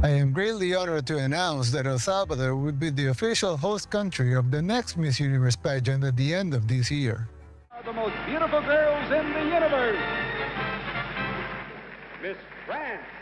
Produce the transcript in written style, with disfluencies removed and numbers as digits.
I am greatly honored to announce that El Salvador will be the official host country of the next Miss Universe pageant at the end of this year. The most beautiful girls in the universe, Miss France.